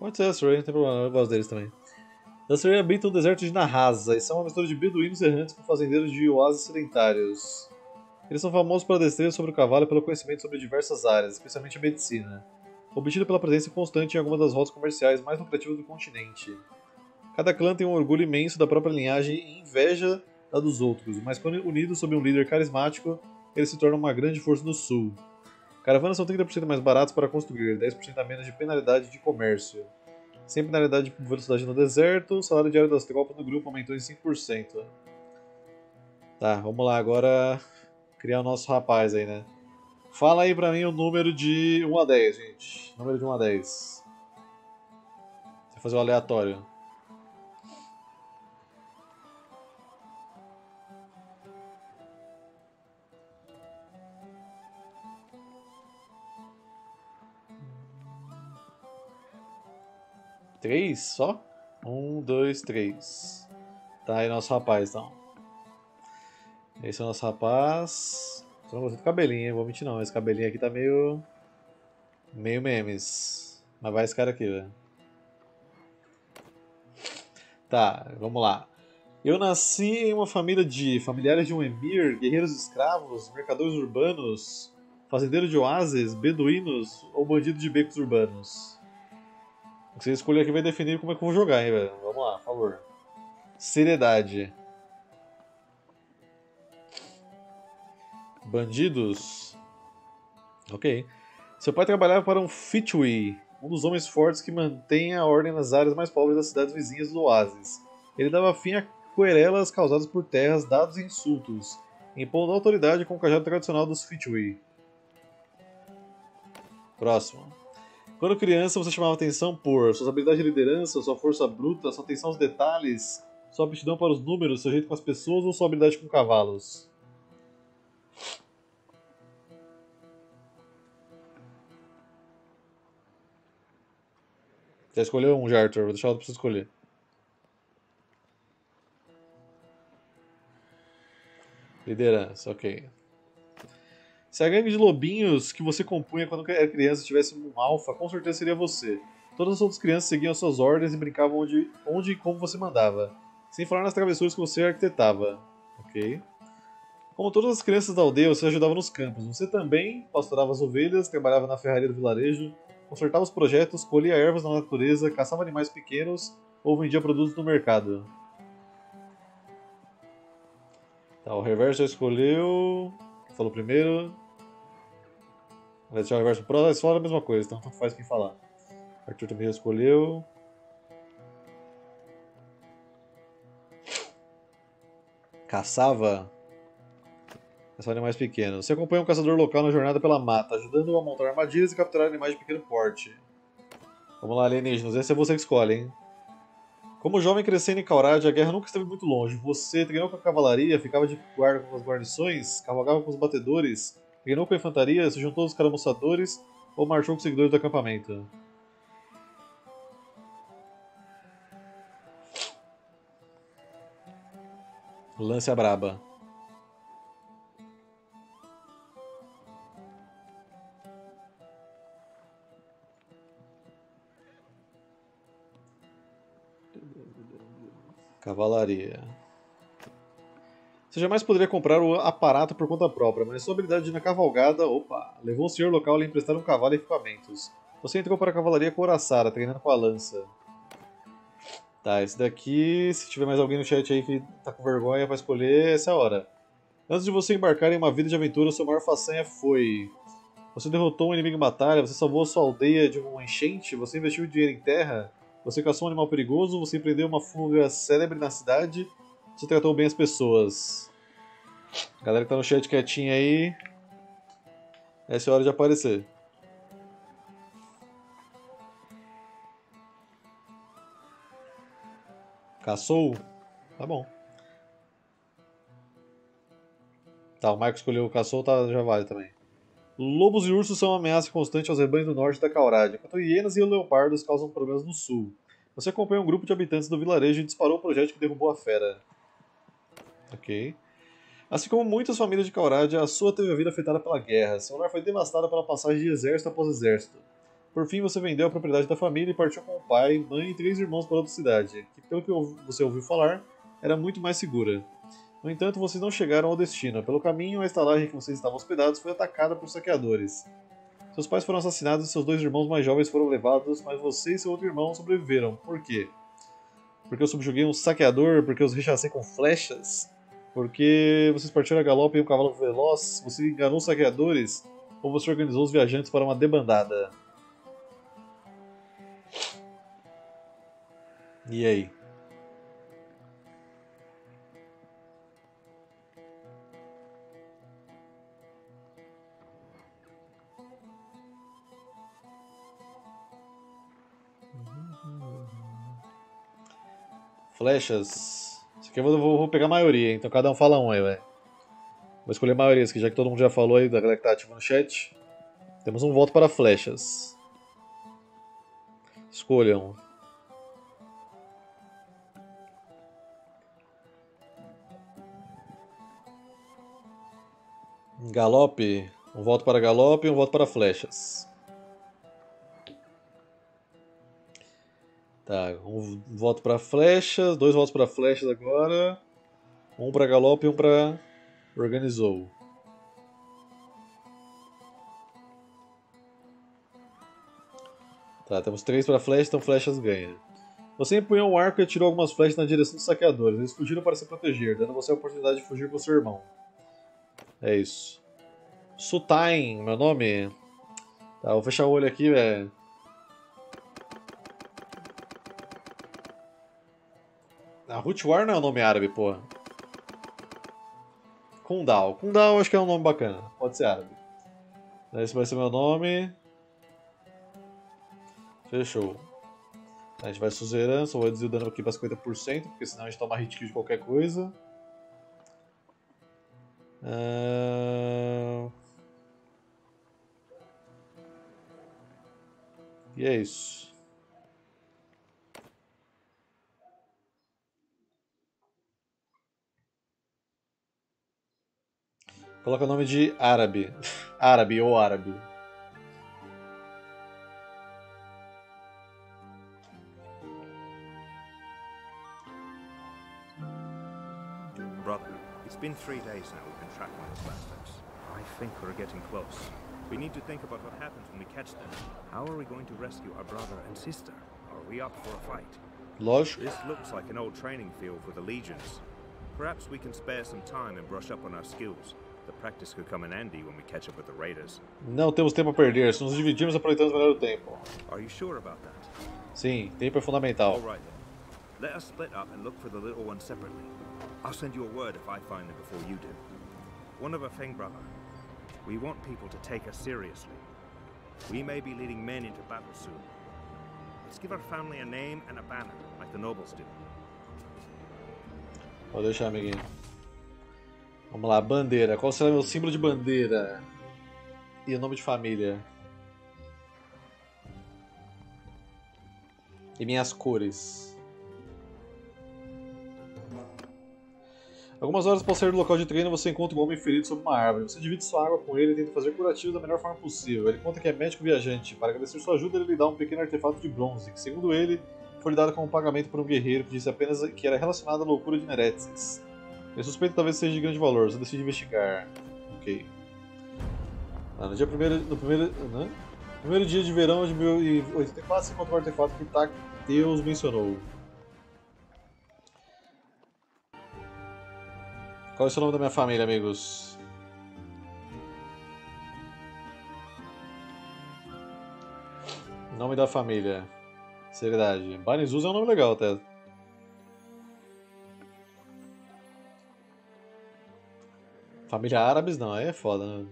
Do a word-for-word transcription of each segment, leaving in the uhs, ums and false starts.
Pode ser Asserai, não tem problema, eu gosto deles também. Asserai habita o deserto de Nahasa e são uma mistura de beduínos errantes com fazendeiros de oásis sedentários. Eles são famosos pela destreza sobre o cavalo e pelo conhecimento sobre diversas áreas, especialmente a medicina, obtido pela presença constante em algumas das rotas comerciais mais lucrativas do continente. Cada clã tem um orgulho imenso da própria linhagem e inveja da dos outros, mas quando unidos sob um líder carismático, eles se tornam uma grande força no sul. Caravanas são trinta por cento mais baratas para construir, dez por cento a menos de penalidade de comércio. Sem penalidade por velocidade no deserto, o salário diário das tropas no grupo aumentou em cinco por cento. Tá, vamos lá agora criar o nosso rapaz aí, né? Fala aí pra mim o número de um a dez, gente. Número de um a dez. Vou fazer o aleatório. três só? um, dois, três. Tá aí nosso rapaz, então. Esse é o nosso rapaz. Só não gostei do cabelinho, hein? Vou mentir não. Esse cabelinho aqui tá meio... meio memes. Mas vai esse cara aqui, velho. Tá, vamos lá. Eu nasci em uma família de familiares de um emir, guerreiros escravos, mercadores urbanos, fazendeiros de oásis, beduínos ou bandidos de becos urbanos. O que você escolher aqui vai definir como é que eu vou jogar, hein, velho. Vamos lá, por favor. Seriedade. Bandidos. Ok. Seu pai trabalhava para um Fitui, um dos homens fortes que mantém a ordem nas áreas mais pobres das cidades vizinhas do oásis. Ele dava fim a querelas causadas por terras, dados e insultos, impondo autoridade com o cajado tradicional dos Fitui. Próximo. Quando criança, você chamava atenção por suas habilidades de liderança, sua força bruta, sua atenção aos detalhes, sua aptidão para os números, seu jeito com as pessoas ou sua habilidade com cavalos. Já escolheu um, já, Arthur. Vou deixar para você escolher. Liderança, ok. Se a gangue de lobinhos que você compunha quando era criança tivesse um alfa, com certeza seria você. Todas as outras crianças seguiam as suas ordens e brincavam onde, onde e como você mandava, sem falar nas travessuras que você arquitetava. Ok. Como todas as crianças da aldeia, você ajudava nos campos. Você também pastorava as ovelhas, trabalhava na ferraria do vilarejo, consertava os projetos, colhia ervas na natureza, caçava animais pequenos ou vendia produtos no mercado. Tá, o reverso escolheu... Falou primeiro. Vai deixar o reverso pro próximo, fala a mesma coisa, então tanto faz quem falar. Arthur também escolheu. Caçava. Caçava animais pequenos. Você acompanha um caçador local na jornada pela mata, ajudando-o a montar armadilhas e capturar animais de pequeno porte. Vamos lá, alienígenas, essa é você que escolhe, hein? Como jovem crescendo em Calradia, a guerra nunca esteve muito longe. Você treinou com a cavalaria, ficava de guarda com as guarnições, cavalgava com os batedores, treinou com a infantaria, se juntou aos caramuçadores ou marchou com os seguidores do acampamento. Lance a braba. Cavalaria. Você jamais poderia comprar o aparato por conta própria, mas sua habilidade na cavalgada, opa, levou um senhor local a lhe emprestar um cavalo e equipamentos. Você entrou para a cavalaria couraçada, treinando com a lança. Tá, esse daqui, se tiver mais alguém no chat aí que tá com vergonha pra escolher, essa é a hora. Antes de você embarcar em uma vida de aventura, sua maior façanha foi... Você derrotou um inimigo em batalha, você salvou sua aldeia de uma enchente, você investiu dinheiro em terra... Você caçou um animal perigoso, você empreendeu uma fuga célebre na cidade, você tratou bem as pessoas. A galera que tá no chat quietinha aí, essa é a hora de aparecer. Caçou? Tá bom. Tá, o Marcos escolheu o caçou, tá, já vale também. Lobos e ursos são uma ameaça constante aos rebanhos do norte da Calradia, enquanto hienas e leopardos causam problemas no sul. Você acompanha um grupo de habitantes do vilarejo e disparou o projétil que derrubou a fera. Ok. Assim como muitas famílias de Calradia, a sua teve a vida afetada pela guerra. Seu lar foi devastada pela passagem de exército após exército. Por fim, você vendeu a propriedade da família e partiu com o pai, mãe e três irmãos para outra cidade, que, pelo que você ouviu falar, era muito mais segura. No entanto, vocês não chegaram ao destino. Pelo caminho, a estalagem que vocês estavam hospedados foi atacada por saqueadores. Seus pais foram assassinados e seus dois irmãos mais jovens foram levados, mas você e seu outro irmão sobreviveram. Por quê? Porque eu subjuguei um saqueador? Porque eu os rechacei com flechas? Porque vocês partiram a galope em um cavalo veloz? Você enganou os saqueadores? Ou você organizou os viajantes para uma debandada? E aí? Flechas. Isso aqui eu vou, vou pegar a maioria, então cada um fala um aí, velho. Vou escolher a maioria, isso aqui, já que todo mundo já falou aí, da galera que tá ativa no chat. Temos um voto para flechas. Escolham. Galope. Um voto para galope e um voto para flechas. Tá, um voto pra flechas, dois votos pra flechas agora. Um pra galope e um pra organizou. Tá, temos três pra flechas, então flechas ganha. Você empunhou um arco e atirou algumas flechas na direção dos saqueadores. Eles fugiram para se proteger, dando você a oportunidade de fugir com seu irmão. É isso. Sutain, meu nome. Tá, vou fechar o olho aqui, velho. Hutwar não é um nome árabe, porra. Kundal. Kundal acho que é um nome bacana. Pode ser árabe. Esse vai ser meu nome. Fechou. A gente vai suzerando. Só vou reduzir o dano aqui para cinquenta por cento, porque senão a gente toma hit kill de qualquer coisa. Uh... E é isso. Coloca o nome de árabe. Árabe ou árabe. Brother, it's been three days now we've been tracking those bastards. I think we're getting close. We need to think about what happens when we catch them. How are we going to rescue our brother and sister? Are we up for a fight? Lógico. This looks like an old training field for the legions. Perhaps we can spare some time and brush up on our skills. Practice could come in handy when we catch up with the raiders. Não temos tempo a perder. Se nos dividirmos, aproveitamos melhor o tempo. Are you sure about that? Sim, tempo é fundamental. All right, then. Let us split up and look for the little one separately. I'll send you a word if I find them before you do. One other thing, brother. We want people to take us seriously. We may be leading men into battle soon. Let's give our family a name and a banner, like the nobles do. Vou deixar, amiguinho. Vamos lá, bandeira. Qual será meu símbolo de bandeira? E o nome de família. E minhas cores. Algumas horas após sair do local de treino, você encontra um homem ferido sob uma árvore. Você divide sua água com ele e tenta fazer curativo da melhor forma possível. Ele conta que é médico viajante. Para agradecer sua ajuda, ele lhe dá um pequeno artefato de bronze, que, segundo ele, foi lhe dado como pagamento por um guerreiro que disse apenas que era relacionado à loucura de Neretzes. Eu suspeito que talvez seja de grande valor, só decidi investigar. Ok. Ah, no dia primeiro, no primeiro, né? primeiro dia de verão de mil e oitenta e quatro, você encontrou um artefato que Tadeus mencionou. Qual é o nome da minha família, amigos? Nome da família. Seriedade. Banizus é um nome legal até. Família árabes não, aí é foda, né?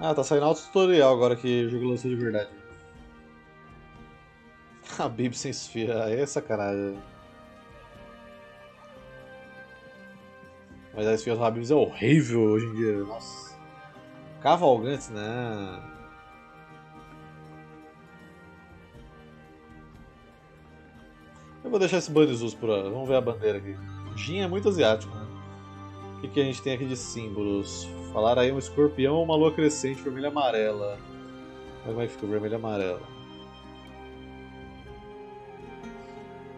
Ah, tá saindo alto tutorial agora que o jogo lançou de verdade. A Bíblia sem esfirra, aí é sacanagem. Mas a esfirra do Habibs é horrível hoje em dia, nossa. Cavalgantes, né? Eu Eu vou deixar esse Banizus por hora. Vamos ver a bandeira aqui. O Jin é muito asiático, né? O que, que a gente tem aqui de símbolos? Falaram aí um escorpião ou uma lua crescente, vermelha e amarela. Como é que fica o vermelho e amarelo?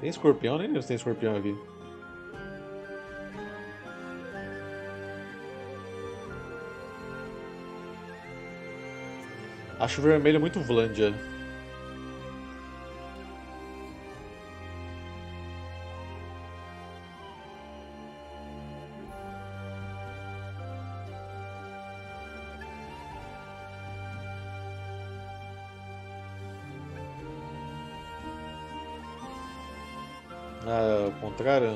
Tem escorpião? Nem lembro se tem escorpião aqui. Acho o vermelho muito Vlandia. Ah, ao contrário.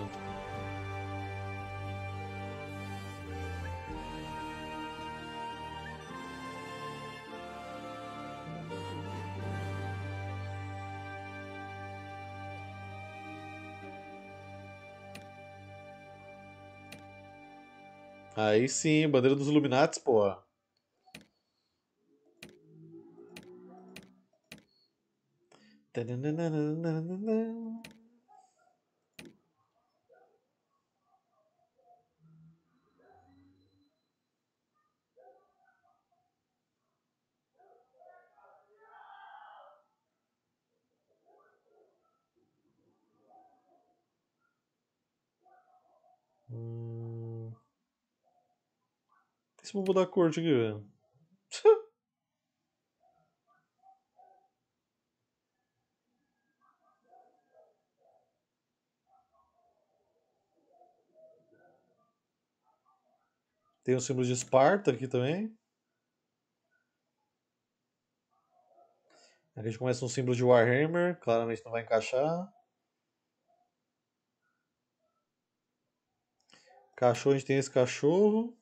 Aí sim, bandeira dos Illuminati, pô. Vou mudar a cor aqui, velho. Tem o símbolo de Esparta aqui também. Aqui a gente começa um símbolo de Warhammer, claramente não vai encaixar. Cachorro, a gente tem esse cachorro.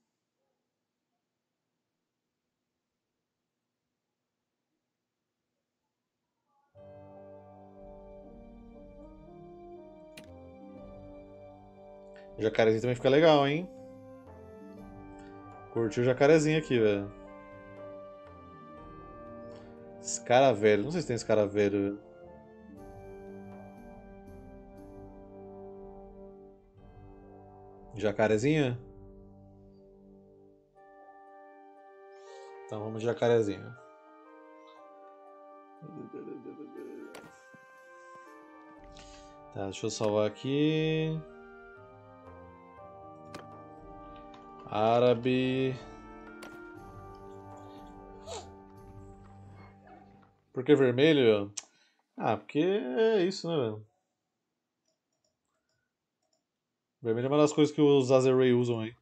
Jacarezinho também fica legal, hein? Curtiu o jacarezinho aqui, velho. Esse cara velho. Não sei se tem esse cara velho, velho. Jacarezinho? Então vamos de jacarezinho. Tá, deixa eu salvar aqui. Árabe. Por que vermelho? Ah, porque é isso, né, velho? Vermelho é uma das coisas que os Asserai usam aí.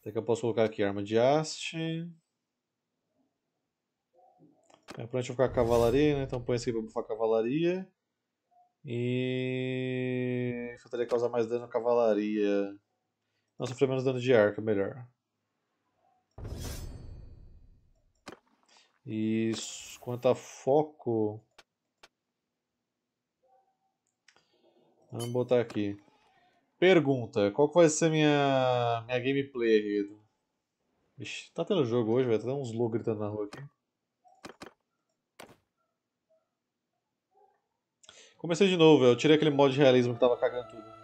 Até que eu posso colocar aqui arma de haste. É pra gente focar cavalaria, né? Então põe esse aqui pra bufar cavalaria. E... infantaria causar mais dano à cavalaria. Nós sofremos menos dano de arco, melhor. Isso, quanto a foco... vamos botar aqui. Pergunta, qual que vai ser minha, minha gameplay aqui? Ixi, tá tendo jogo hoje, velho. Tá tendo uns loucos gritando na rua aqui. Comecei de novo, velho. Eu tirei aquele modo de realismo que tava cagando tudo.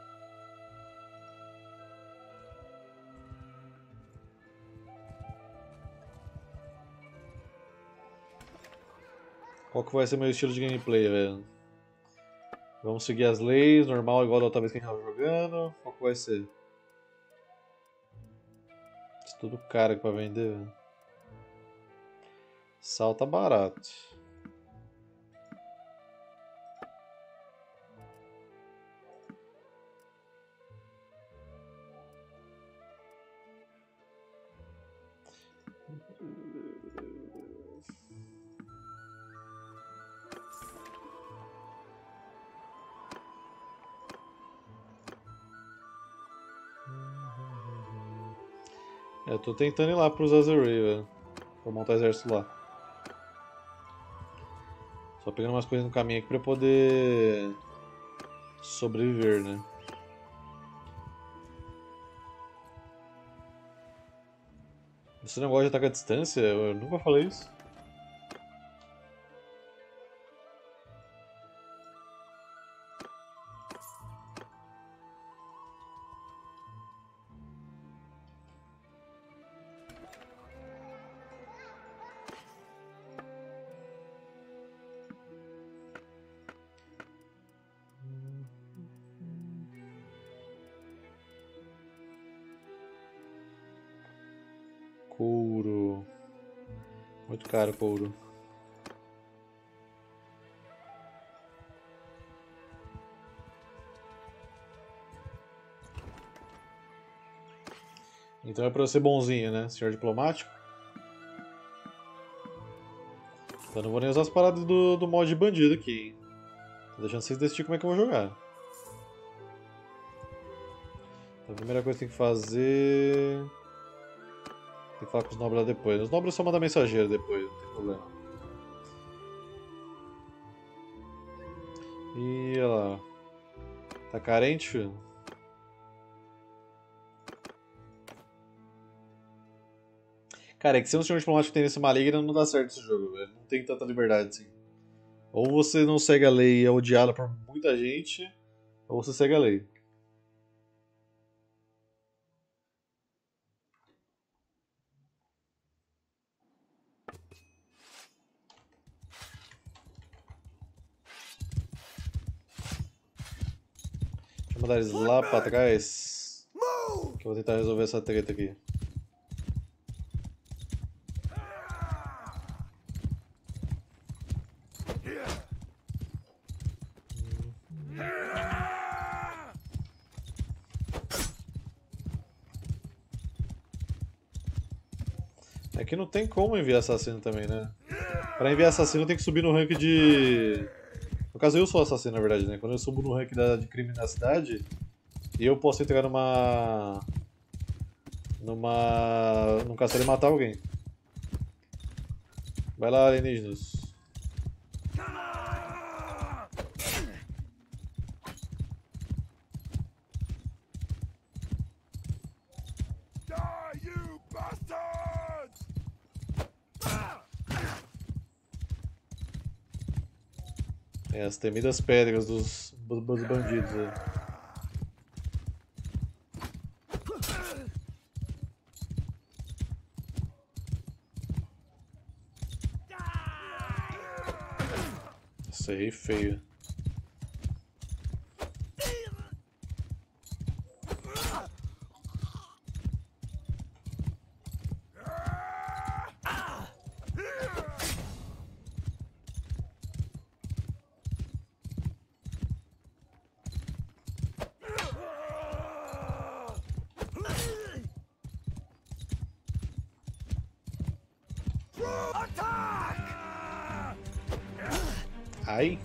Qual que vai ser meu estilo de gameplay, velho? Vamos seguir as leis, normal, igual da outra vez que a gente tava jogando. Qual que vai ser? Isso tudo caro aqui pra vender, velho. Sal tá barato. Eu tô tentando ir lá pros Asserai, velho. Pra montar exército lá. Só pegando umas coisas no caminho aqui pra poder sobreviver, né? Esse negócio de ataque à distância, eu nunca falei isso. Couro. Muito caro o couro. Então é pra eu ser bonzinho, né, senhor diplomático? Eu não vou nem usar as paradas do, do mod de bandido aqui. Tô deixando vocês decidirem como é que eu vou jogar. Então, a primeira coisa que tem que fazer... tem que falar com os nobres lá depois. Os nobres só mandam mensageiro depois, não tem problema. Ih, olha lá. Tá carente, filho? Cara, é que ser um senhor diplomático que tem nesse maligno não dá certo esse jogo, velho. Não tem tanta liberdade assim. Ou você não segue a lei e é odiado por muita gente, ou você segue a lei. Deixa eu mandar eles lá pra trás, que eu vou tentar resolver essa treta aqui. Aqui não tem como enviar assassino também, né? Pra enviar assassino tem que subir no rank de... no caso eu sou assassino, na verdade, né? Quando eu subo no rank da, de crime na cidade, eu posso entrar numa... numa... num castelo e matar alguém. Vai lá, alienígenas. É, as temidas pedras dos, dos bandidos aí. Isso aí, feio. Ai.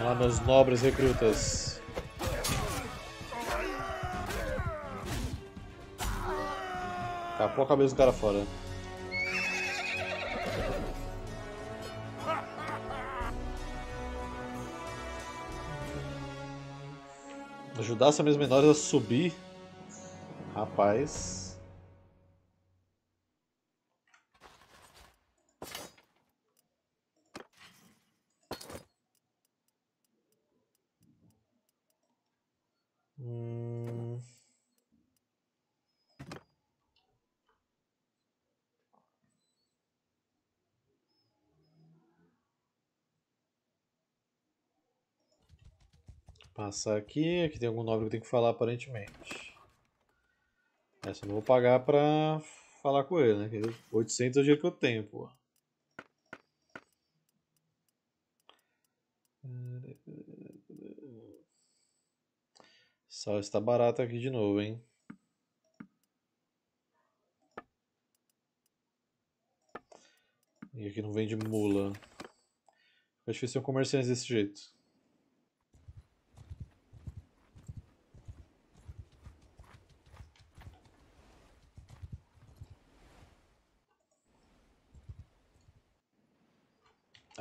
Ah, meus nobres recrutas. Capou a cabeça do cara fora. Ajudar essas minhas menores a subir. Rapaz. Passar aqui, aqui tem algum nobre que eu tenho que falar aparentemente. Essa eu não vou pagar pra falar com ele, né? oitocentos é o jeito que eu tenho, pô. Só está barato aqui de novo, hein? E aqui não vende mula. Fica difícil ser um comerciante desse jeito.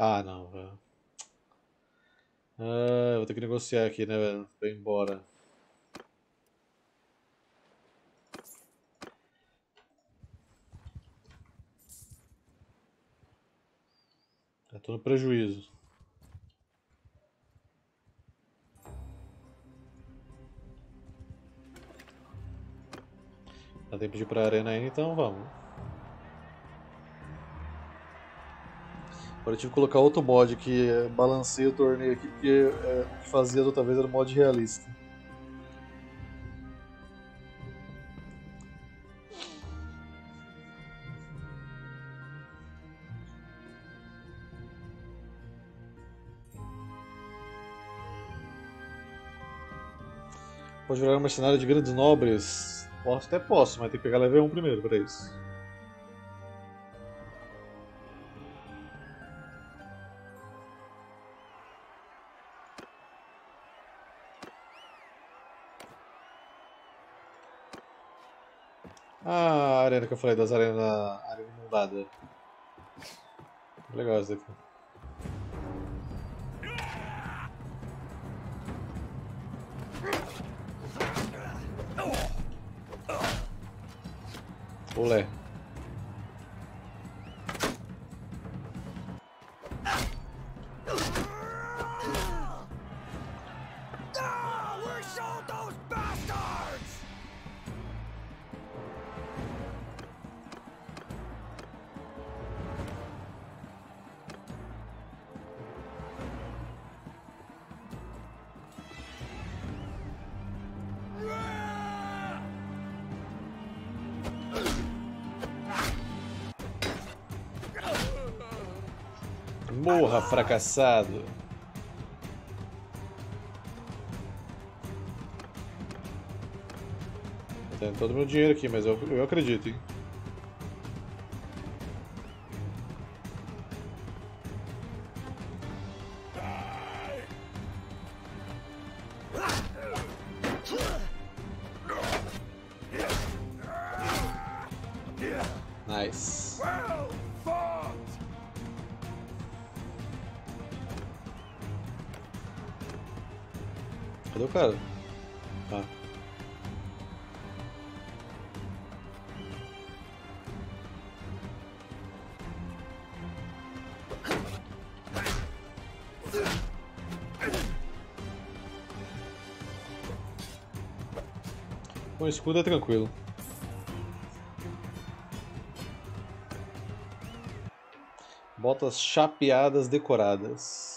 Ah, não, velho. Ah, vou ter que negociar aqui, né, velho? Pra ir embora. Já tô no prejuízo. tempo de ir pra arena ainda, então vamos. Agora eu tive que colocar outro mod que balanceia o torneio aqui, porque é, o que fazia da outra vez era um mod realista. Pode virar um mercenário de grandes nobres. Posso, até posso, mas tem que pegar level um primeiro para isso. Ah, a arena que eu falei, das arenas arena inundada. Legal essa daqui. Olé. Morra, fracassado! Eu tenho todo o meu dinheiro aqui, mas eu, eu acredito, hein? Nice. Cadê o cara? Ah. O escudo é tranquilo. Botas chapeadas decoradas.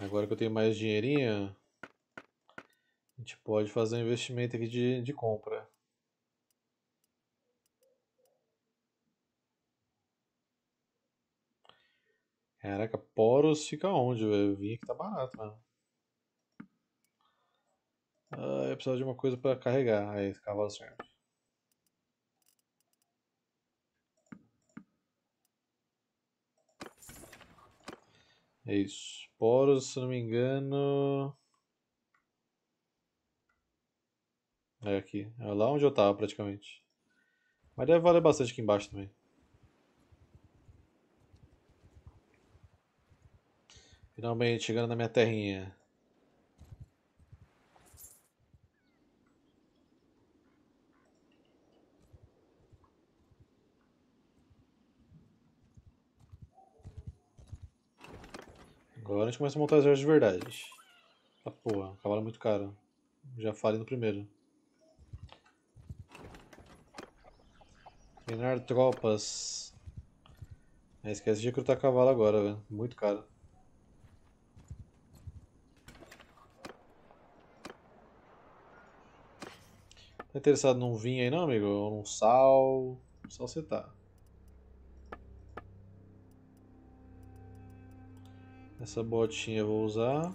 Agora que eu tenho mais dinheirinho, a gente pode fazer um investimento aqui de, de compra. Caraca, Poros fica onde, velho? Eu vim aqui, tá barato, mano. Ah, eu preciso de uma coisa pra carregar. Aí, cavalo serve. É isso. Poros, se não me engano... É aqui, é lá onde eu tava praticamente. Mas deve valer bastante aqui embaixo também. Finalmente chegando na minha terrinha. Agora a gente começa a montar as armas de verdade. Ah, porra, o cavalo é muito caro. Já falei no primeiro. Treinar tropas. Ah, esquece de recrutar cavalo agora, velho. Muito caro. Tá interessado num vinho aí não, amigo? Ou num sal? Só você tá. Essa botinha eu vou usar.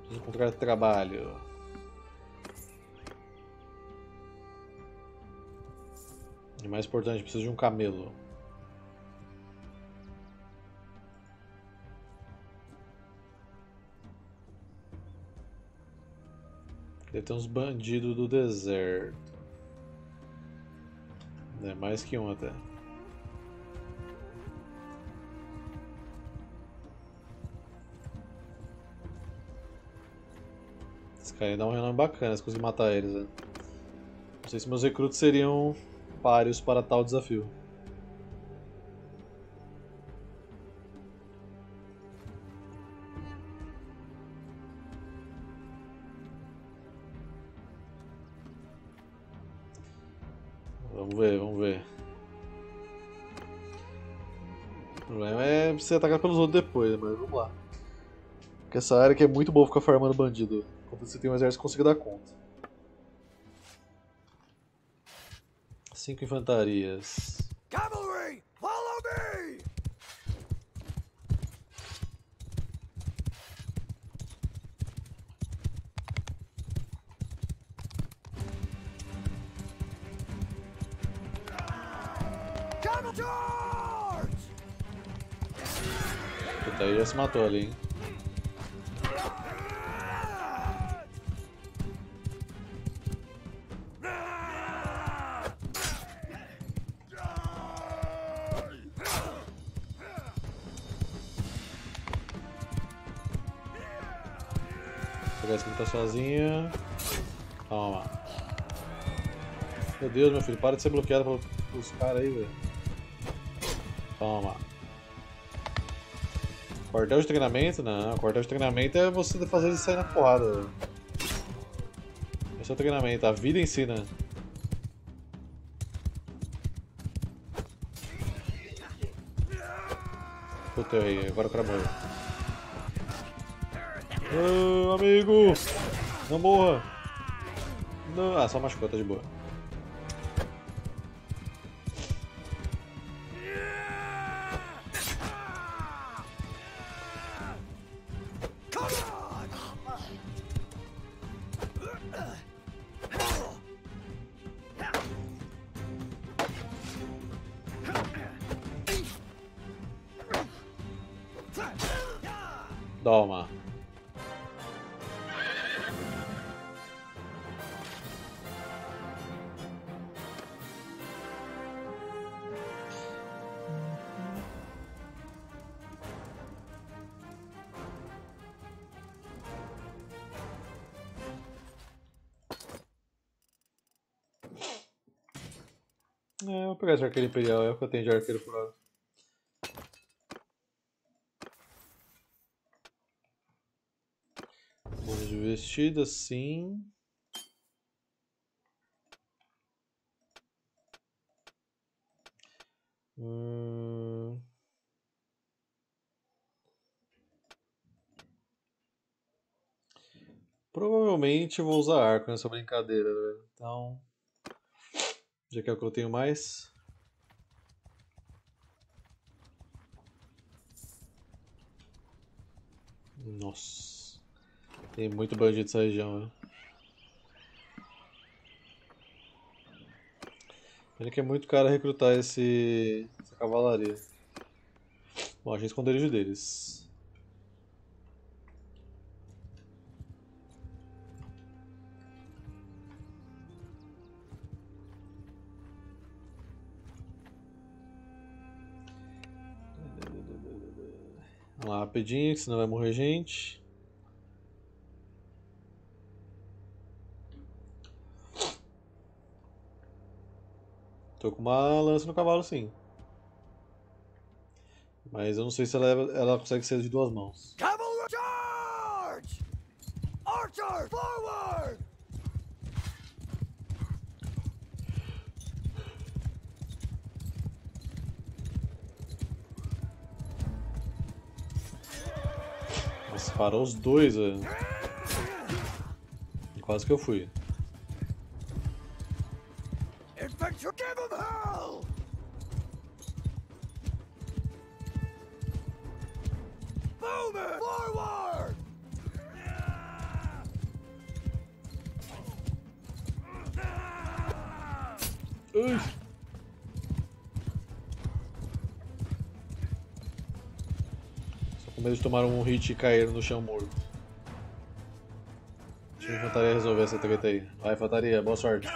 Preciso encontrar trabalho. O mais importante, preciso de um camelo. Deve ter uns bandidos do deserto. É mais que um até. Esse cara aí dá um renome bacana, se conseguir matar eles, né? Não sei se meus recrutos seriam páreos para tal desafio. Vamos ver, vamos ver. O problema é você atacar pelos outros depois, mas vamos lá. Porque essa área aqui é muito boa ficar farmando bandido. Quando você tem um exército, consiga dar conta. Cinco infantarias. Cavalry, follow me! Cavalry, charge! Puta, aí já se matou ali, hein? Sozinha. Toma. Meu Deus, meu filho, para de ser bloqueado pelos caras aí, velho. Toma. Quartel de treinamento? Não, quartel de treinamento é você fazer ele sair na porrada, velho. Esse é o treinamento, a vida ensina. Puta, eu errei, agora o cara morreu. Ô, amigo! Não morra! Não. Ah, só machucou, tá de boa. Toma! Vou pegar esse arqueiro imperial, é o que eu tenho de arqueiro por hora. Bolsa de vestida, sim. Hum... Provavelmente eu vou usar arco nessa brincadeira, velho. Então... já que é o que eu tenho mais. Nossa. Tem muito bandido nessa região, né? Pena que é muito caro recrutar esse... essa cavalaria. Bom, achei o esconderijo deles. Vamos lá rapidinho, senão vai morrer gente. Tô com uma lança no cavalo, sim. Mas eu não sei se ela, ela consegue ser de duas mãos. Cavalry charge! Archer forward! Parou os dois, velho. Quase que eu fui. Ui. Eles tomaram um hit e caíram no chão morto. Deixa a infantaria resolver essa treta aí. Vai, infantaria, boa sorte.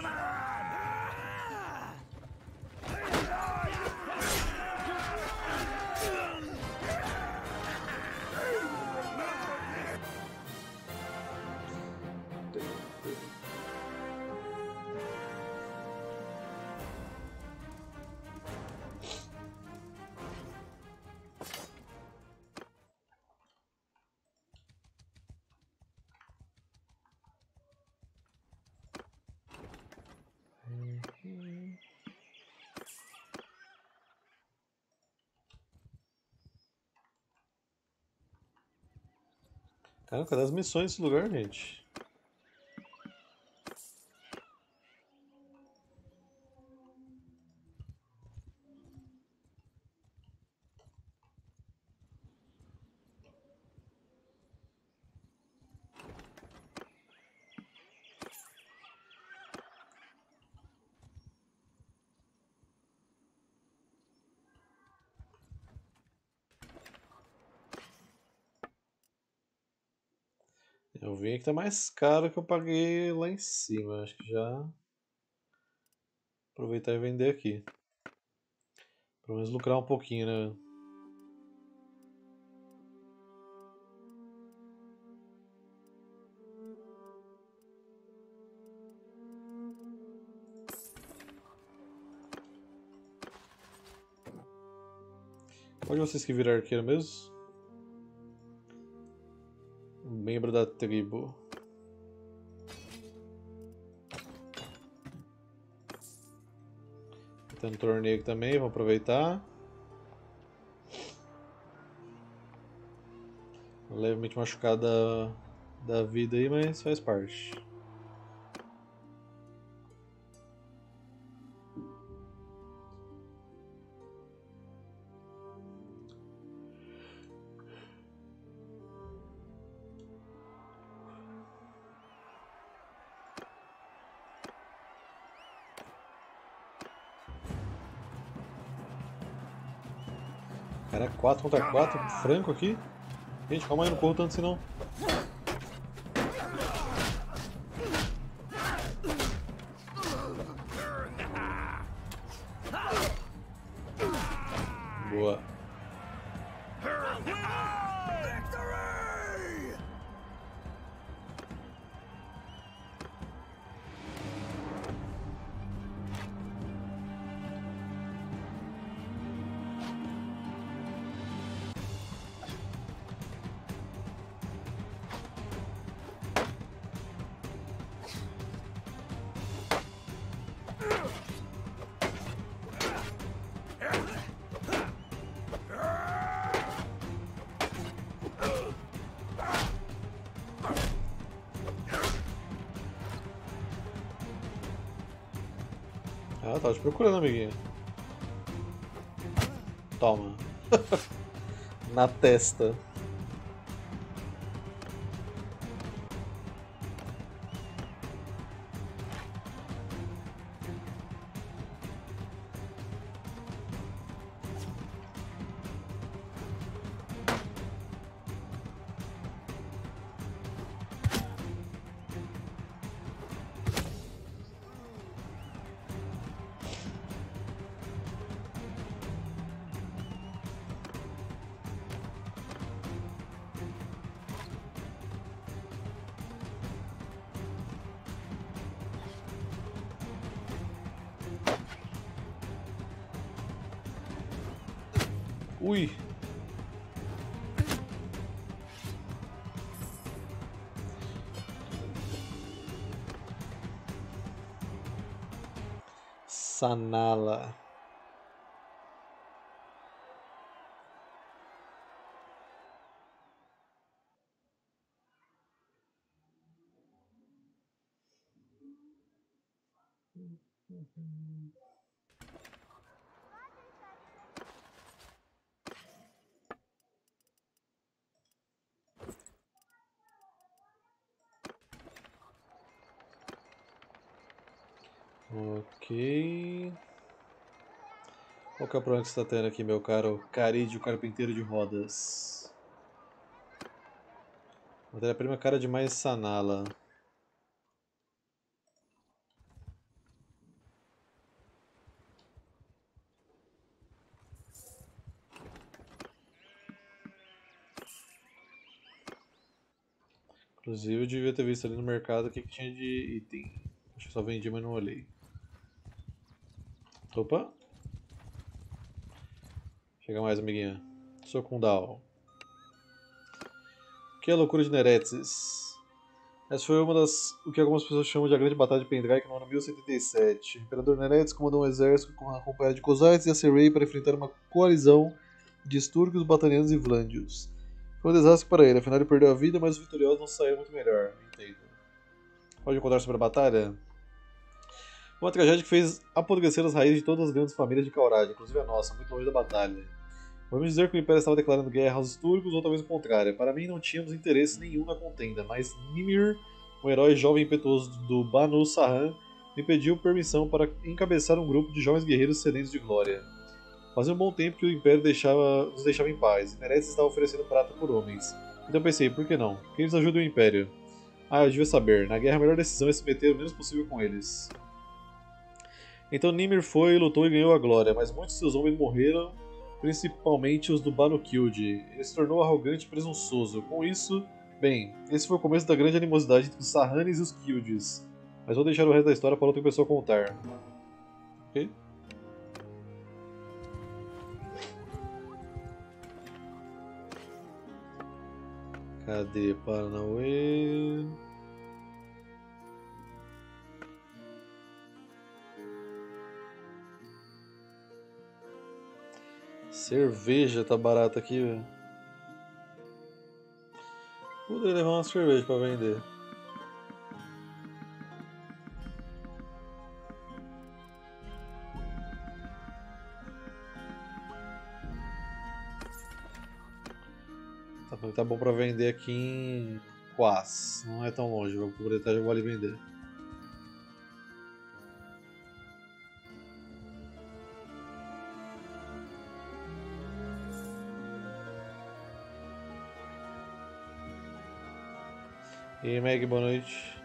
Caramba, cadê as missões nesse lugar, gente? Eu vim que tá mais caro que eu paguei lá em cima, acho que já aproveitar e vender aqui. Pelo menos lucrar um pouquinho, né? Qual de vocês que virar arqueiro mesmo? Membro da tribo. Tem um torneio aqui também, vamos aproveitar. Levemente machucada da vida aí, mas faz parte. quatro contra quatro, franco aqui. Gente, calma aí, não corro tanto assim não. Boa. Ah, tava te procurando, amiguinho. Toma. Na testa. Ui! Sanala. Ok. Qual que é o problema que você está tendo aqui, meu caro Carídio, carpinteiro de rodas? Matéria-prima cara demais, Sanala. Inclusive eu devia ter visto ali no mercado o que, que tinha de item. Acho que só vendi, mas não olhei. Opa! Chega mais, amiguinha. Sou Kundal. Que é a loucura de Neretzes. Essa foi uma das... o que algumas pessoas chamam de a grande batalha de Pendrake no ano mil cento e setenta e sete. O imperador Neretzes comandou um exército acompanhado de Kozaites e Asserai para enfrentar uma coalizão de Estúrgios, Batalhianos e Vlandios. Foi um desastre para ele, afinal ele perdeu a vida, mas os vitoriosos não saíram muito melhor. Entendo. Pode contar sobre a batalha? Uma tragédia que fez apodrecer as raízes de todas as grandes famílias de Calradia, inclusive a nossa, muito longe da batalha. Vamos dizer que o Império estava declarando guerra aos Estúrgios ou talvez o contrário. Para mim não tínhamos interesse nenhum na contenda, mas Nimir, um herói jovem e impetuoso do Banu Sahran, me pediu permissão para encabeçar um grupo de jovens guerreiros sedentos de glória. Fazia um bom tempo que o Império deixava, nos deixava em paz, e Neretzes estava oferecendo prata por homens. Então pensei, por que não? Que eles ajudem o Império. Ah, eu devia saber, na guerra a melhor decisão é se meter o menos possível com eles. Então Nimir foi, lutou e ganhou a glória, mas muitos de seus homens morreram, principalmente os do Banu Kyld. Ele se tornou arrogante e presunçoso. Com isso, bem, esse foi o começo da grande animosidade entre os Sarhanes e os Kyldis. Mas vou deixar o resto da história para outra pessoa contar. Ok? Cadê Paranauê? Cerveja tá barata aqui, velho. Poderia levar uma cerveja pra vender. Tá, tá bom pra vender aqui em Quas. Não é tão longe, vou aproveitar e vou ali vender. E aí, Meg, boa noite.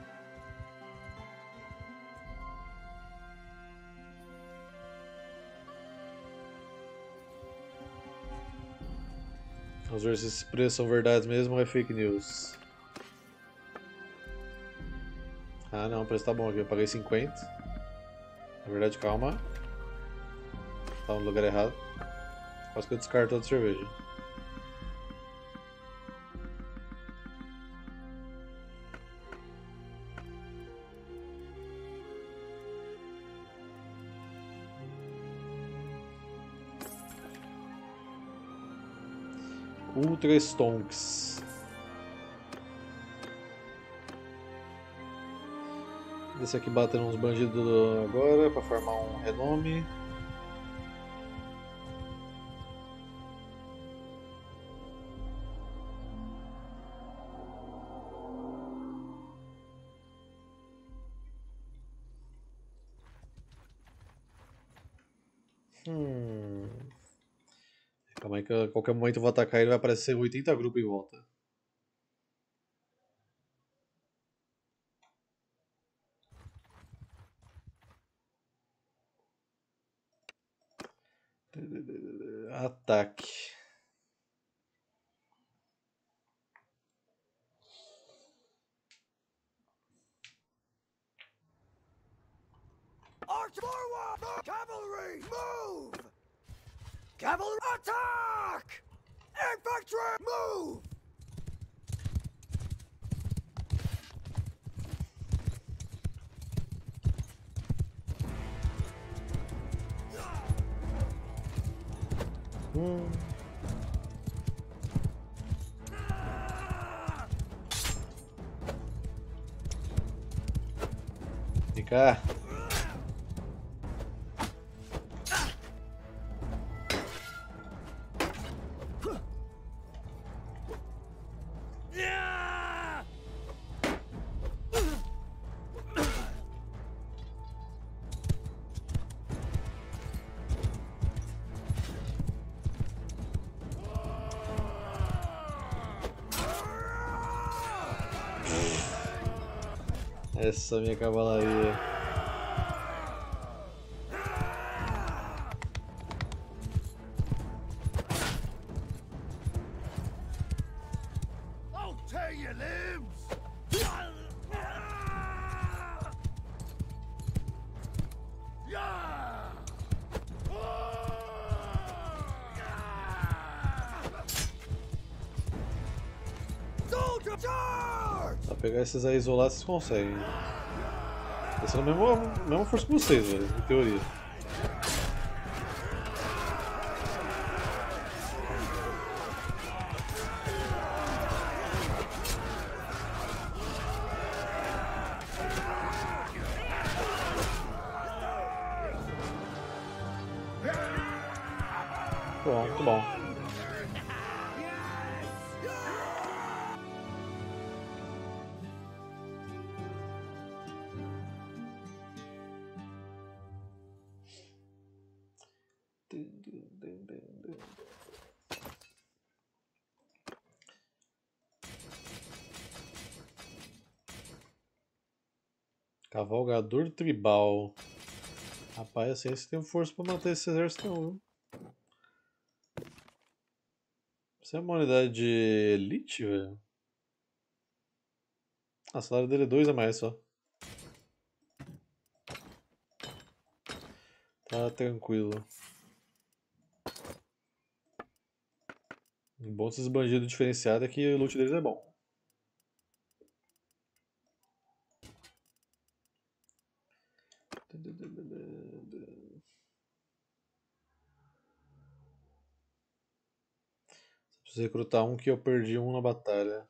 Vamos ver se esses preços são verdade mesmo ou é fake news. Ah não, o preço tá bom aqui, eu paguei cinquenta. Na verdade, calma. Tá no lugar errado. Quase que eu descarto toda a cerveja. Ultra Stonks. Esse aqui batendo uns bandidos agora para formar um renome. Hum. Calma aí que a qualquer momento eu vou atacar ele, vai aparecer oitenta grupos em volta. Ataque. Arch forward! Cavalry! Move! Cavalry attack! Infantry move! Hum. Vem cá. Essa minha cavalaria. I'll tear your limbs. pegar esses aí isolados, vocês conseguem. Eles são a mesma, a mesma força que vocês, velho, em teoria. Pronto, bom. Cavalgador tribal. Rapaz, assim, esse tem força pra matar esse exército, não, viu? Isso é uma unidade de elite, velho. Ah, o salário dele é dois a mais só. Tá tranquilo. O bom desses bandidos diferenciados é que o loot deles é bom. Recrutar um que eu perdi um na batalha.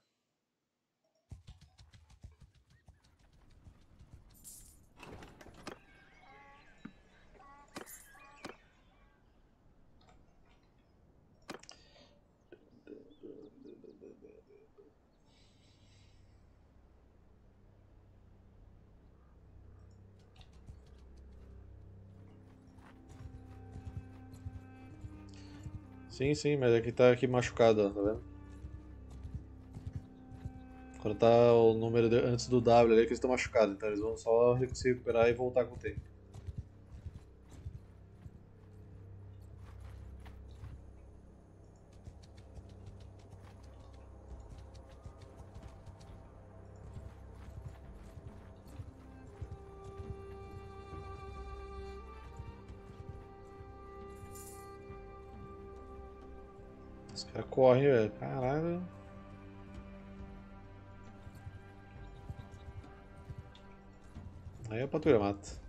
Sim, sim, mas aqui tá aqui machucado, tá vendo? Quando tá o número de, antes do W ali, é que eles estão machucados, então eles vão só se recuperar e voltar com o tempo. Corre, velho. Caralho. Aí a patrulha mata.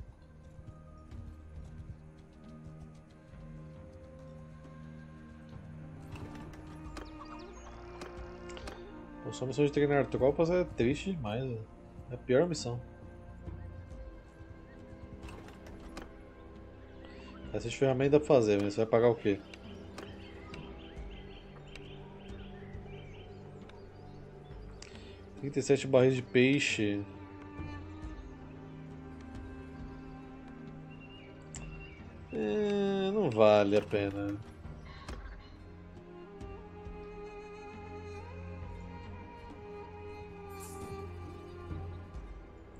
Pô, só a missão de treinar tropas é triste demais, velho. É a pior missão. Essas ferramentas dá pra fazer, mas você vai pagar o quê? trinta e sete barris de peixe. É, não vale a pena.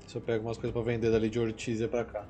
Se eu pego umas coisas para vender dali de Ortizia para cá.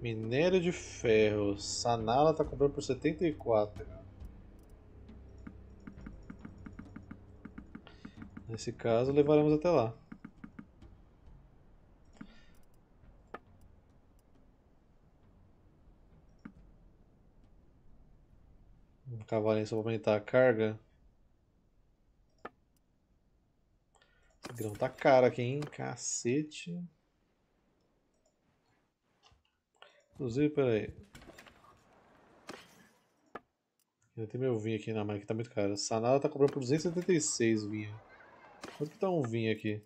Minério de ferro, Sanala tá comprando por setenta e quatro. Nesse caso, levaremos até lá. Um cavalinho só pra aumentar a carga. Esse grão tá caro aqui, hein? Cacete. Inclusive, peraí. Eu tenho meu vinho aqui na máquina, tá muito caro. Sanada tá comprando por duzentos e setenta e seis vinho. Quanto que tá um vinho aqui?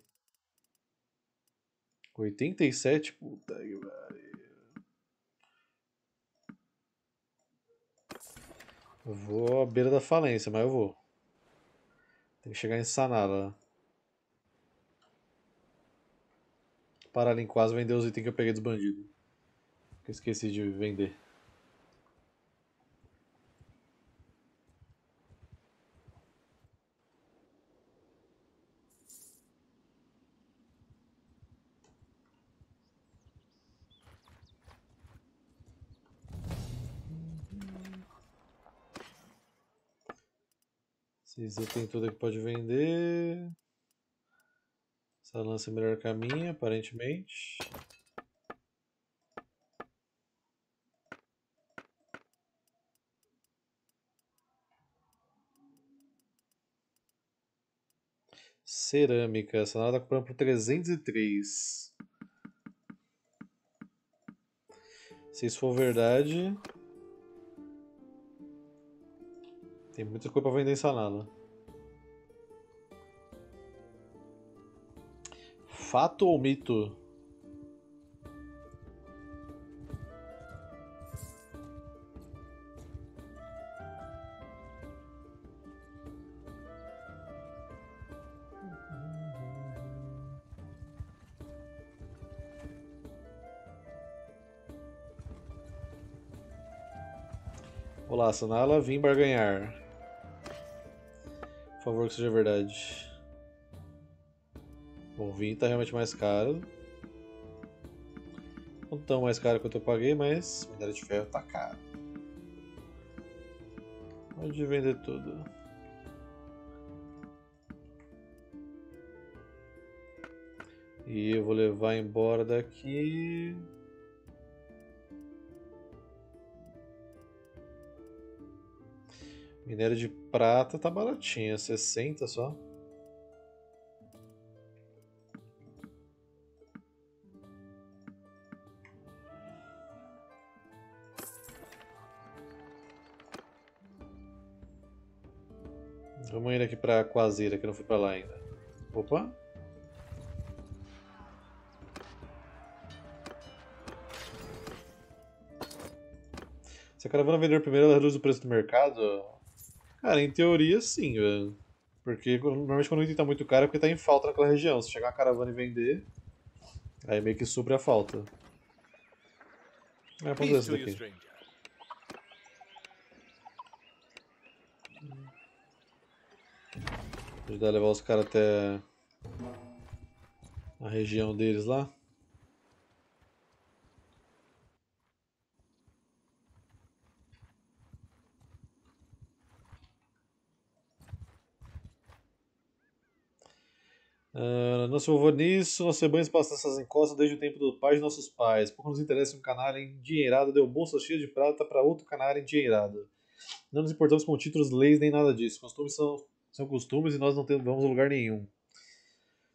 oitenta e sete? Puta que pariu. Eu vou à beira da falência, mas eu vou. Tem que chegar em Sanada. Parar ali em quase vender os itens que eu peguei dos bandidos. Que eu esqueci de vender. Cinza tem tudo que pode vender. Essa lança é o melhor caminho, aparentemente. Cerâmica. Essa Sanala tá comprando por trezentos e três. Se isso for verdade... Tem muita coisa para vender em Sanala. Fato ou mito? Olá, Sanala, vim barganhar. Por favor, que seja verdade. Bom, o vinho tá realmente mais caro. Não tão mais caro quanto eu paguei, mas minério de ferro tá caro. Pode vender tudo. E eu vou levar embora daqui... Minério de prata tá baratinho, sessenta só. Vamos ir aqui pra Quasira, que eu não fui pra lá ainda. Opa! Se a caravana vender primeiro, ela reduz o preço do mercado? Cara, em teoria sim, velho. Porque normalmente quando o item tá muito caro é porque tá em falta naquela região. Se chegar uma caravana e vender, aí meio que supre a falta. É, vamos ver esse daqui. Vou ajudar a levar os caras até a região deles lá. Uh, nosso vovô nisso, nossos rebanhos passam nessas encostas desde o tempo do pai de nossos pais. Pouco nos interessa um canalha endinheirado deu bolsas cheias de prata para outro canalha endinheirado. Não nos importamos com títulos, leis, nem nada disso. Costumes são, são costumes e nós não temos, vamos a lugar nenhum.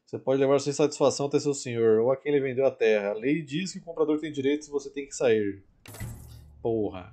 Você pode levar sua insatisfação até seu senhor, ou a quem lhe vendeu a terra. A lei diz que o comprador tem direitos e você tem que sair. Porra.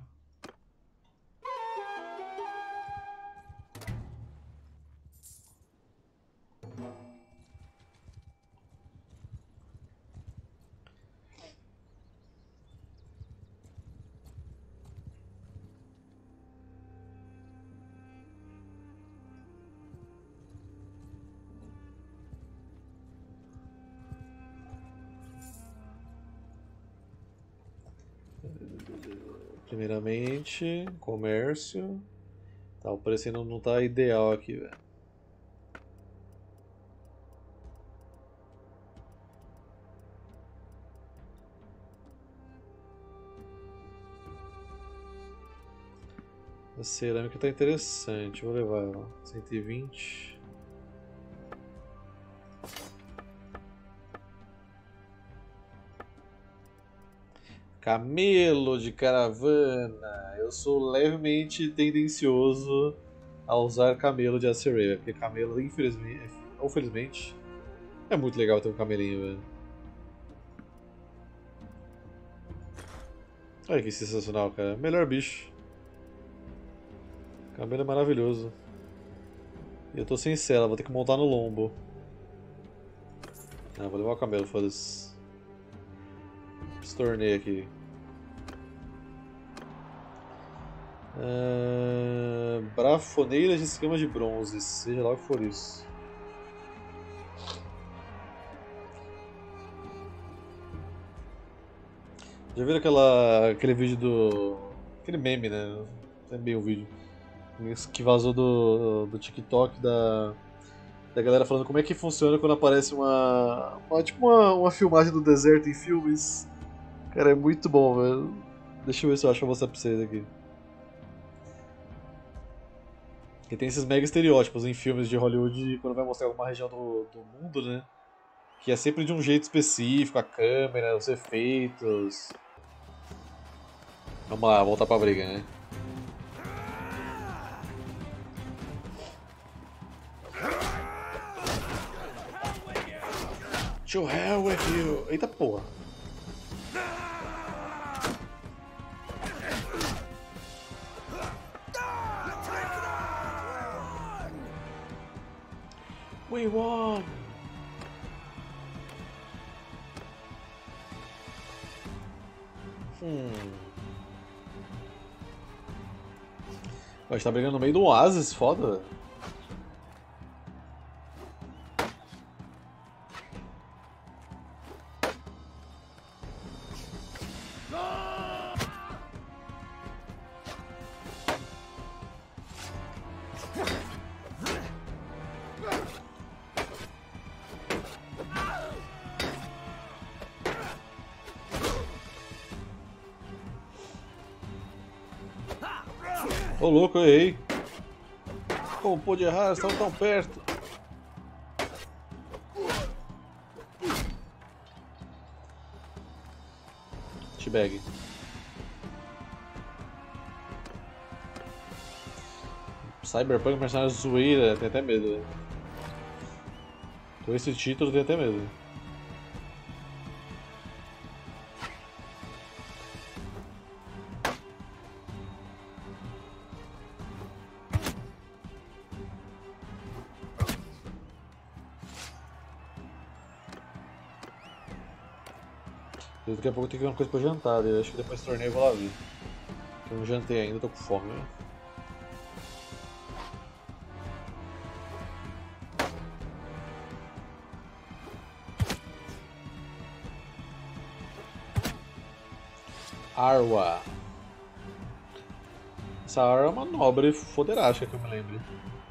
Primeiramente, comércio. Tá, o preço ainda não tá ideal aqui, velho. A cerâmica tá interessante, vou levar ela. cento e vinte. Camelo de caravana, eu sou levemente tendencioso a usar camelo de Asserai, porque camelo, infelizmente, ou felizmente, é muito legal ter um camelinho, velho. Olha que sensacional, cara, melhor bicho. Camelo é maravilhoso. E eu tô sem sela, vou ter que montar no lombo. Ah, vou levar o camelo, foda-se. Estornei aqui. Uh, Brafoneiras de escamas de bronze, seja lá o que for isso. Já viram aquela, aquele vídeo do... aquele meme, né? Também o vídeo que vazou do, do TikTok da, da galera falando como é que funciona quando aparece uma, uma tipo uma, uma filmagem do deserto em filmes. Cara, é muito bom, velho. Deixa eu ver se eu acho a moça pra vocês aqui. Porque tem esses mega estereótipos em filmes de Hollywood, quando vai mostrar alguma região do, do mundo, né? Que é sempre de um jeito específico, a câmera, os efeitos... Vamos lá, voltar pra briga, né? To hell with you! Eita porra! We won! Hum. A gente tá brigando no meio do oásis, foda. Ô louco, eu errei. Como pôde errar? Eles estavam tão perto. T-bag. Cyberpunk Mercenário zoeira, tem até medo. Com esse título tem até medo. Daqui a pouco tem que ver uma coisa pra jantar, eu acho que depois do torneio eu vou lá ver. Eu não jantei ainda, tô com fome. Né? Arwa. Essa Arwa é uma nobre foderástica que eu me lembro.